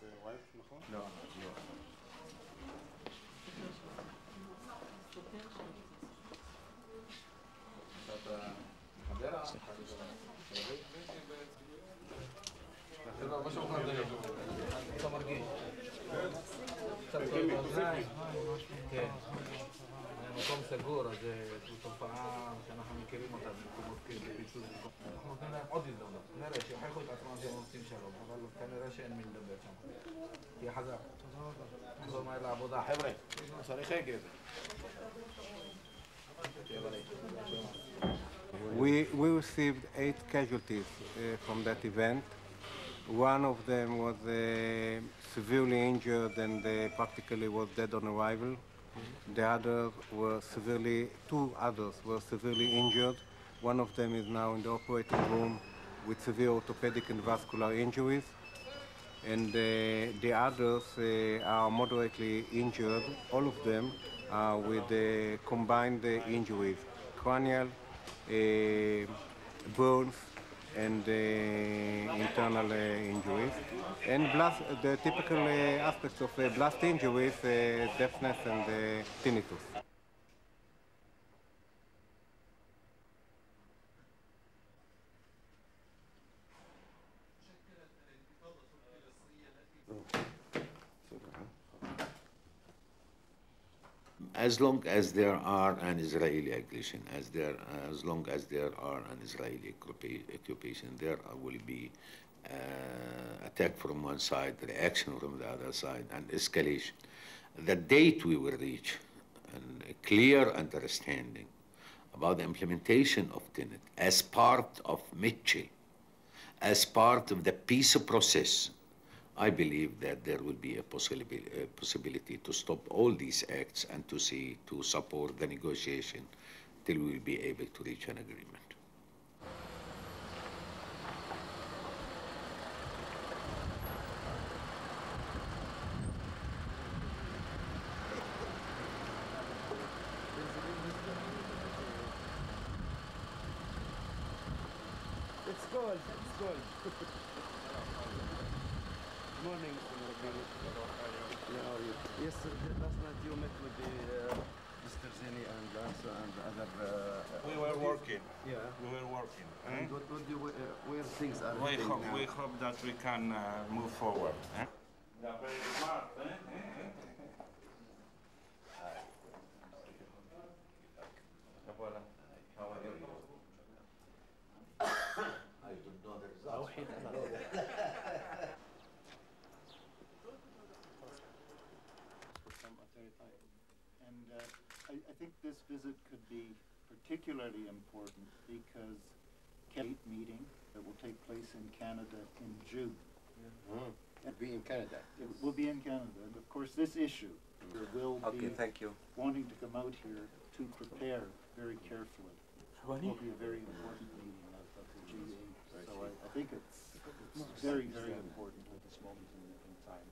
זה וייט, נכון? לא, לא. אתה מרגיש? קצת צורך באוזניים. כן. מקום סגור, אז זו תופעה שאנחנו מכירים אותה במקומות כאלה פיצוץ. אנחנו נותנים להם עוד הזדמנות. נראה שיוכיחו את עצמם שהם רוצים שלום, אבל כנראה שאין מי לדבר שם. תהיה חזק. תודה רבה. נחזור מהר לעבודה. חבר'ה, צריך הגב. We received 8 casualties from that event. One of them was severely injured and practically was dead on arrival. Two others were severely injured. One of them is now in the operating room with severe orthopedic and vascular injuries. And the others are moderately injured. All of them are with combined injuries, cranial, bones, and internal injuries, and blast, the typical aspects of blast injuries, deafness and tinnitus. As long as there are an Israeli aggression, as long as there are an Israeli occupation, there will be attack from one side, reaction from the other side, and escalation. The date we will reach and a clear understanding about the implementation of TENET as part of Mitchell, as part of the peace process, I believe that there will be a possibility to stop all these acts and to support the negotiation till we will be able to reach an agreement. It's cold, it's cold. Good morning. Yes, last night you met with the Mr. Zini and Lanza and other... we were working. Yeah. We were working. And what do you, where things are we hope now? We hope that we can move forward. Eh? They're very smart, eh? I don't know the results. I think this visit could be particularly important because CAP meeting that will take place in Canada in June. Yeah. Mm. It'll be in Canada. It will be in Canada. And of course this issue will be thank you. Wanting to come out here to prepare very carefully. It will be a very important meeting of the GA. So I think it's very, very important at this moment in time.